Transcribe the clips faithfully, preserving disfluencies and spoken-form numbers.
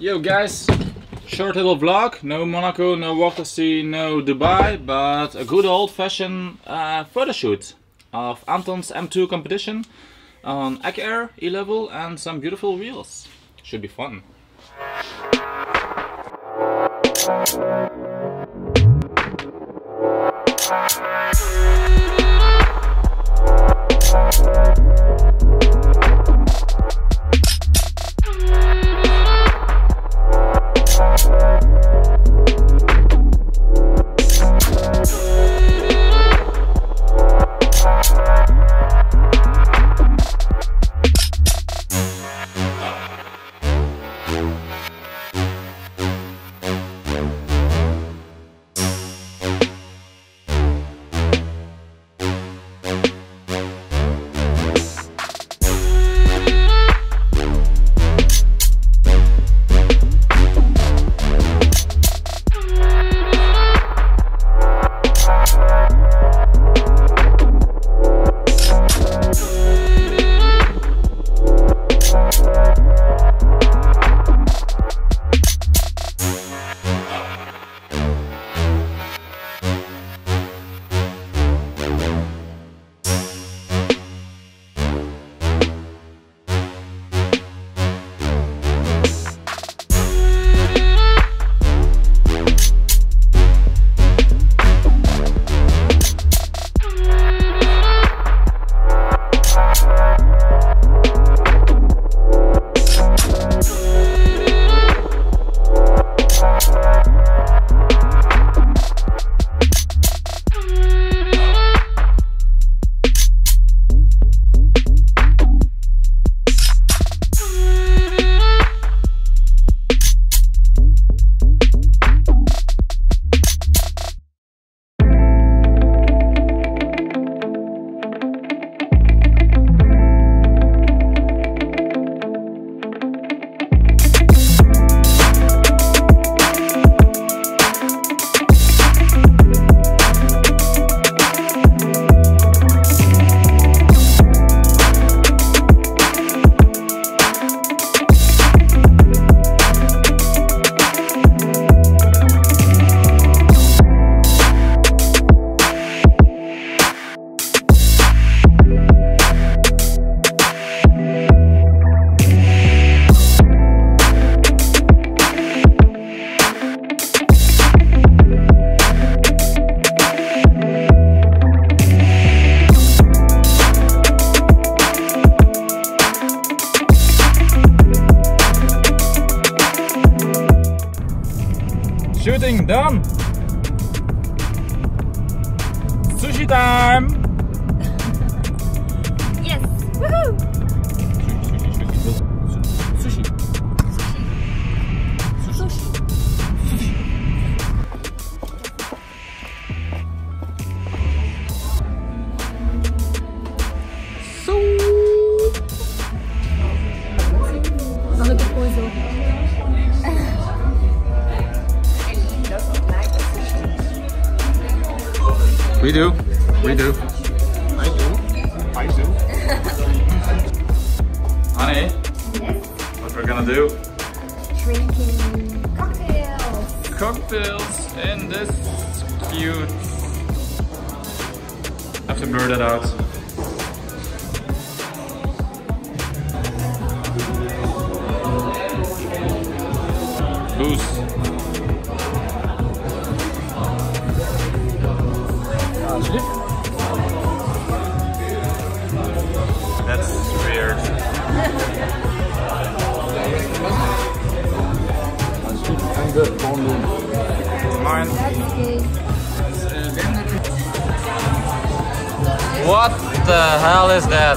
Yo guys, short little vlog, no Monaco, no Water Sea, no Dubai, but a good old fashioned uh, photo shoot of Anton's M two competition on AccuAir, E-Level and some beautiful wheels. Should be fun. Shooting done! Sushi time! Yes! Woohoo! Sushi, sushi, sushi. Sushi. Sushi. Sushi. Sushi. Sushi. Sushi. We do. We do. I do. I do. Honey, yes. What we're gonna do? Drinking cocktails. Cocktails in this cute. I have to blur that out. Booze. That's weird. I'm good. Mine. What the hell is that?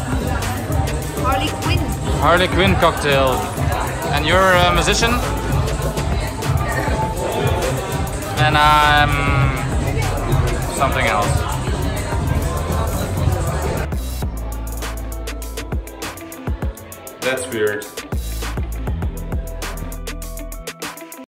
Harley Quinn. Harley Quinn cocktail. And you're a musician? And I'm something else. That's weird.